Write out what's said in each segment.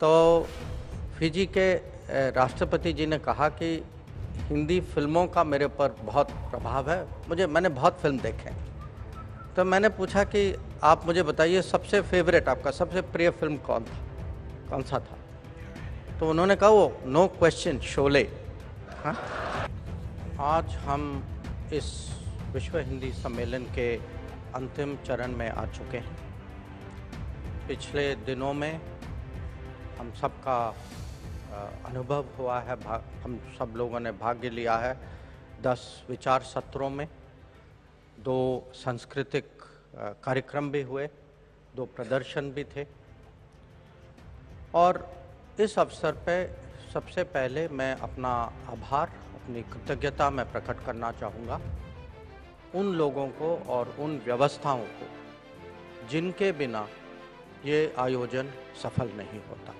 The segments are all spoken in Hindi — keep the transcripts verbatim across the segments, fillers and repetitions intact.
तो फिजी के राष्ट्रपति जी ने कहा कि हिंदी फिल्मों का मेरे पर बहुत प्रभाव है, मुझे मैंने बहुत फिल्म देखे। तो मैंने पूछा कि आप मुझे बताइए सबसे फेवरेट, आपका सबसे प्रिय फिल्म कौन था, कौन सा था? तो उन्होंने कहा वो नो क्वेश्चन शोले। हाँ, आज हम इस विश्व हिंदी सम्मेलन के अंतिम चरण में आ चुके हैं। पिछले दिनों में हम सबका अनुभव हुआ है, हम सब लोगों ने भाग्य लिया है दस विचार सत्रों में, दो सांस्कृतिक कार्यक्रम भी हुए, दो प्रदर्शन भी थे। और इस अवसर पे सबसे पहले मैं अपना आभार, अपनी कृतज्ञता मैं प्रकट करना चाहूँगा उन लोगों को और उन व्यवस्थाओं को जिनके बिना ये आयोजन सफल नहीं होता।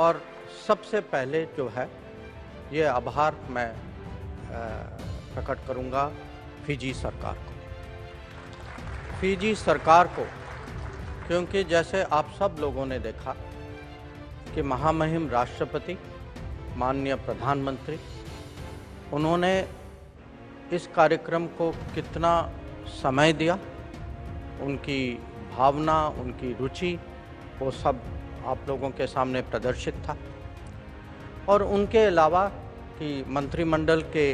और सबसे पहले जो है ये आभार मैं प्रकट करूंगा फिजी सरकार को, फिजी सरकार को क्योंकि जैसे आप सब लोगों ने देखा कि महामहिम राष्ट्रपति, माननीय प्रधानमंत्री, उन्होंने इस कार्यक्रम को कितना समय दिया, उनकी भावना, उनकी रुचि, वो सब आप लोगों के सामने प्रदर्शित था। और उनके अलावा कि मंत्रिमंडल के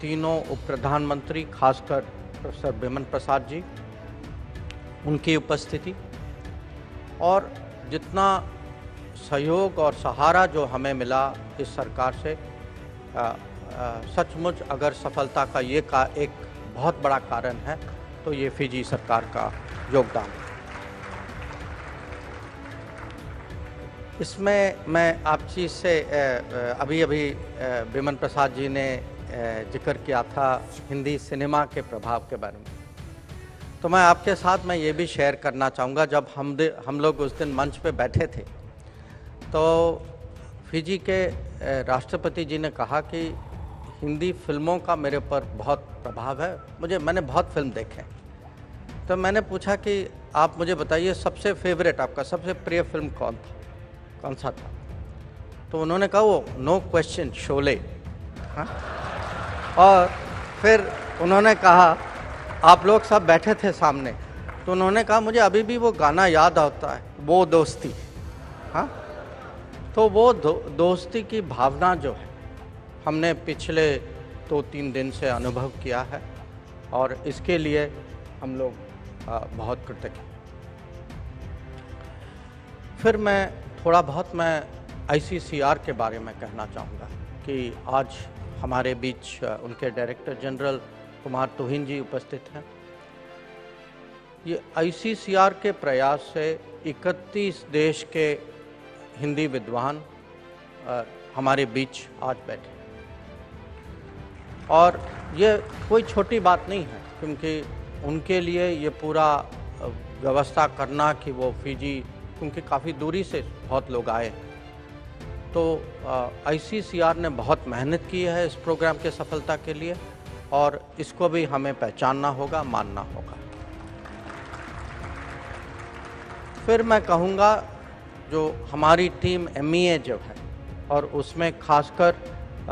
तीनों उप प्रधानमंत्री, खासकर प्रोफेसर बिमन प्रसाद जी, उनकी उपस्थिति और जितना सहयोग और सहारा जो हमें मिला इस सरकार से, सचमुच अगर सफलता का ये का एक बहुत बड़ा कारण है तो ये फिजी सरकार का योगदान है। इसमें मैं आप चीज़ से अभी अभी बिमन प्रसाद जी ने जिक्र किया था हिंदी सिनेमा के प्रभाव के बारे में, तो मैं आपके साथ मैं ये भी शेयर करना चाहूँगा। जब हम हम लोग उस दिन मंच पे बैठे थे तो फिजी के राष्ट्रपति जी ने कहा कि हिंदी फिल्मों का मेरे पर बहुत प्रभाव है, मुझे मैंने बहुत फिल्म देखे। तो मैंने पूछा कि आप मुझे बताइए सबसे फेवरेट, आपका सबसे प्रिय फिल्म कौन था, कौन सा था? तो उन्होंने कहा वो नो क्वेश्चन शोले। हाँ? और फिर उन्होंने कहा, आप लोग सब बैठे थे सामने, तो उन्होंने कहा मुझे अभी भी वो गाना याद आता है, वो दोस्ती। हाँ, तो वो दो, दोस्ती की भावना जो है हमने पिछले दो तीन दिन से अनुभव किया है और इसके लिए हम लोग बहुत कृतज्ञ हैं। फिर मैं थोड़ा बहुत मैं आई सी सी आर के बारे में कहना चाहूँगा कि आज हमारे बीच उनके डायरेक्टर जनरल कुमार तुहिन जी उपस्थित हैं। ये आई सी सी आर के प्रयास से इकतीस देश के हिंदी विद्वान हमारे बीच आज बैठे और ये कोई छोटी बात नहीं है क्योंकि उनके लिए ये पूरा व्यवस्था करना कि वो फिजी, क्योंकि काफ़ी दूरी से बहुत लोग आए, तो आई सी सी आर ने बहुत मेहनत की है इस प्रोग्राम के सफलता के लिए और इसको भी हमें पहचानना होगा, मानना होगा। फिर मैं कहूँगा जो हमारी टीम एम ई ए जो है और उसमें खासकर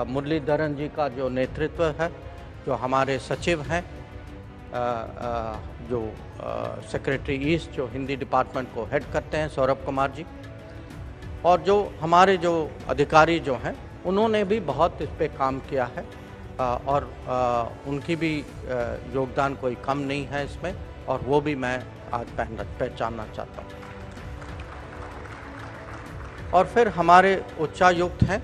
मुरलीधरन जी का जो नेतृत्व है, जो हमारे सचिव हैं, जो सेक्रेटरी ईस्ट जो हिंदी डिपार्टमेंट को हेड करते हैं सौरभ कुमार जी, और जो हमारे जो अधिकारी जो हैं उन्होंने भी बहुत इस पे काम किया है और उनकी भी योगदान कोई कम नहीं है इसमें और वो भी मैं आज पहचानना चाहता हूँ। और फिर हमारे उच्चायुक्त हैं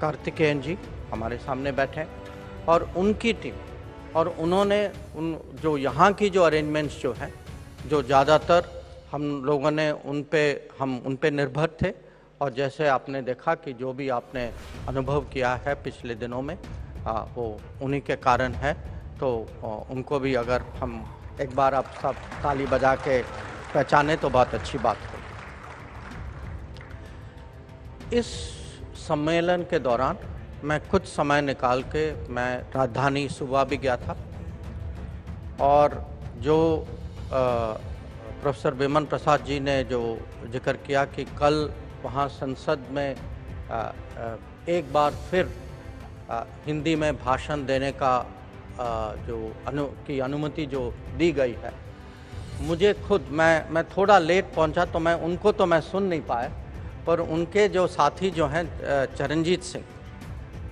कार्तिकेयन जी, हमारे सामने बैठे और उनकी टीम, और उन्होंने उन जो यहाँ की जो अरेंजमेंट्स जो हैं, जो ज़्यादातर हम लोगों ने उन पे हम उन पे निर्भर थे और जैसे आपने देखा कि जो भी आपने अनुभव किया है पिछले दिनों में आ, वो उन्हीं के कारण है। तो आ, उनको भी अगर हम एक बार आप सब ताली बजा के पहचाने तो बहुत अच्छी बात होगी। इस सम्मेलन के दौरान मैं कुछ समय निकाल के मैं राजधानी सुबह भी गया था और जो प्रोफेसर बिमन प्रसाद जी ने जो जिक्र किया कि कल वहाँ संसद में एक बार फिर हिंदी में भाषण देने का जो अनु की अनुमति जो दी गई है, मुझे खुद मैं मैं थोड़ा लेट पहुँचा तो मैं उनको तो मैं सुन नहीं पाया, पर उनके जो साथी जो हैं चरणजीत सिंह,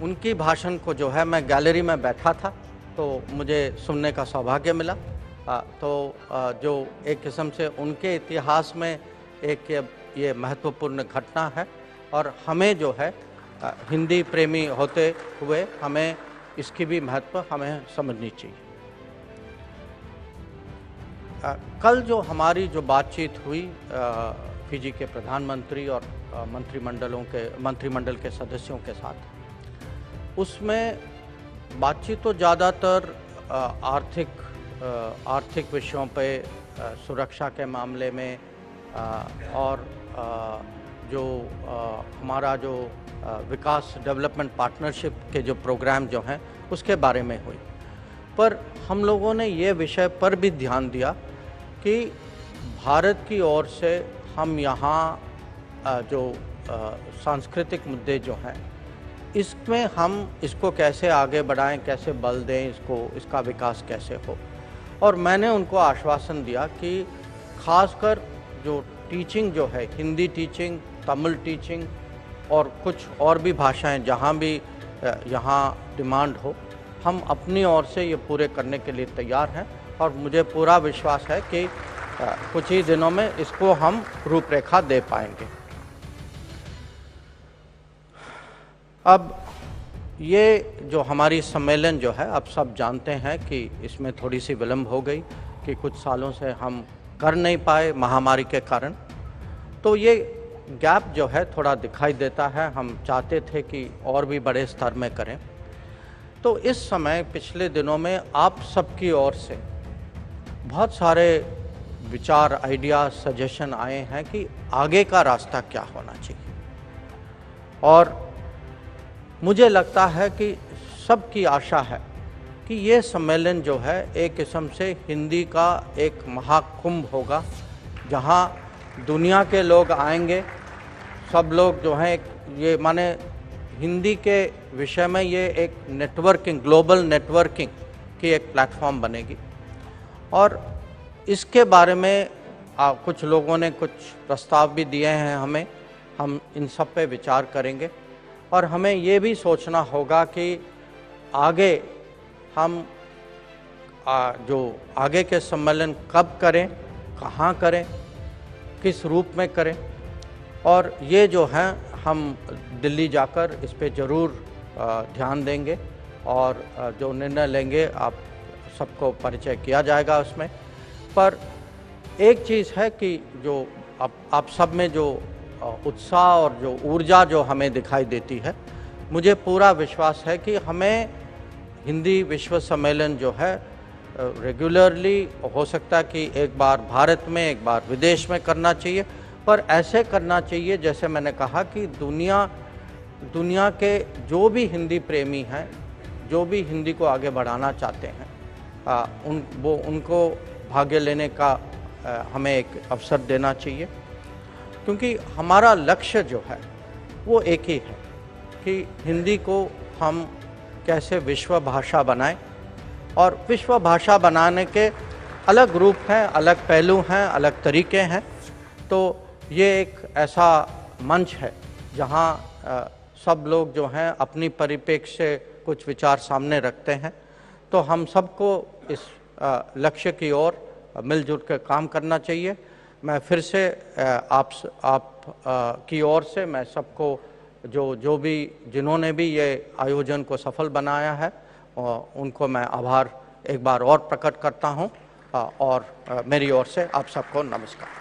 उनकी भाषण को जो है मैं गैलरी में बैठा था तो मुझे सुनने का सौभाग्य मिला। तो जो एक किस्म से उनके इतिहास में एक ये महत्वपूर्ण घटना है और हमें जो है हिंदी प्रेमी होते हुए हमें इसकी भी महत्व हमें समझनी चाहिए। कल जो हमारी जो बातचीत हुई फिजी के प्रधानमंत्री और मंत्रिमंडलों के मंत्रिमंडल के सदस्यों के साथ, उसमें बातचीत तो ज़्यादातर आर्थिक आर्थिक विषयों पे, सुरक्षा के मामले में और जो हमारा जो विकास डेवलपमेंट पार्टनरशिप के जो प्रोग्राम जो हैं उसके बारे में हुई। पर हम लोगों ने ये विषय पर भी ध्यान दिया कि भारत की ओर से हम यहाँ जो सांस्कृतिक मुद्दे जो हैं इसमें हम इसको कैसे आगे बढ़ाएं, कैसे बल दें, इसको इसका विकास कैसे हो। और मैंने उनको आश्वासन दिया कि खासकर जो टीचिंग जो है, हिंदी टीचिंग, तमिल टीचिंग और कुछ और भी भाषाएं जहां भी यहाँ डिमांड हो, हम अपनी ओर से ये पूरे करने के लिए तैयार हैं और मुझे पूरा विश्वास है कि कुछ ही दिनों में इसको हम रूपरेखा दे पाएंगे। अब ये जो हमारी सम्मेलन जो है, आप सब जानते हैं कि इसमें थोड़ी सी विलंब हो गई कि कुछ सालों से हम कर नहीं पाए महामारी के कारण, तो ये गैप जो है थोड़ा दिखाई देता है। हम चाहते थे कि और भी बड़े स्तर में करें। तो इस समय पिछले दिनों में आप सबकी ओर से बहुत सारे विचार, आइडिया, सजेशन आए हैं कि आगे का रास्ता क्या होना चाहिए। और मुझे लगता है कि सबकी आशा है कि ये सम्मेलन जो है एक किस्म से हिंदी का एक महाकुंभ होगा, जहाँ दुनिया के लोग आएंगे, सब लोग जो हैं ये माने हिंदी के विषय में ये एक नेटवर्किंग, ग्लोबल नेटवर्किंग की एक प्लेटफॉर्म बनेगी। और इसके बारे में आ, कुछ लोगों ने कुछ प्रस्ताव भी दिए हैं हमें, हम इन सब पे विचार करेंगे और हमें ये भी सोचना होगा कि आगे हम आ, जो आगे के सम्मेलन कब करें, कहाँ करें, किस रूप में करें। और ये जो हैं हम दिल्ली जाकर इस पे ज़रूर ध्यान देंगे और जो निर्णय लेंगे आप सबको परिचय किया जाएगा उसमें। पर एक चीज़ है कि जो आप, आप सब में जो उत्साह और जो ऊर्जा जो हमें दिखाई देती है, मुझे पूरा विश्वास है कि हमें हिंदी विश्व सम्मेलन जो है रेगुलरली, हो सकता है कि एक बार भारत में, एक बार विदेश में करना चाहिए, पर ऐसे करना चाहिए जैसे मैंने कहा कि दुनिया दुनिया के जो भी हिंदी प्रेमी हैं, जो भी हिंदी को आगे बढ़ाना चाहते हैं, आ, उन वो उनको भाग्य लेने का आ, हमें एक अवसर देना चाहिए। क्योंकि हमारा लक्ष्य जो है वो एक ही है कि हिंदी को हम कैसे विश्व भाषा बनाएं। और विश्व भाषा बनाने के अलग रूप हैं, अलग पहलू हैं, अलग तरीके हैं। तो ये एक ऐसा मंच है जहाँ सब लोग जो हैं अपनी परिप्रेक्ष्य से कुछ विचार सामने रखते हैं। तो हम सबको इस लक्ष्य की ओर मिलजुल कर काम करना चाहिए। मैं फिर से आप आप की ओर से मैं सबको जो जो भी जिन्होंने भी ये आयोजन को सफल बनाया है उनको मैं आभार एक बार और प्रकट करता हूं और मेरी ओर से आप सबको नमस्कार।